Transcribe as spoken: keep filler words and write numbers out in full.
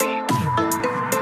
never be.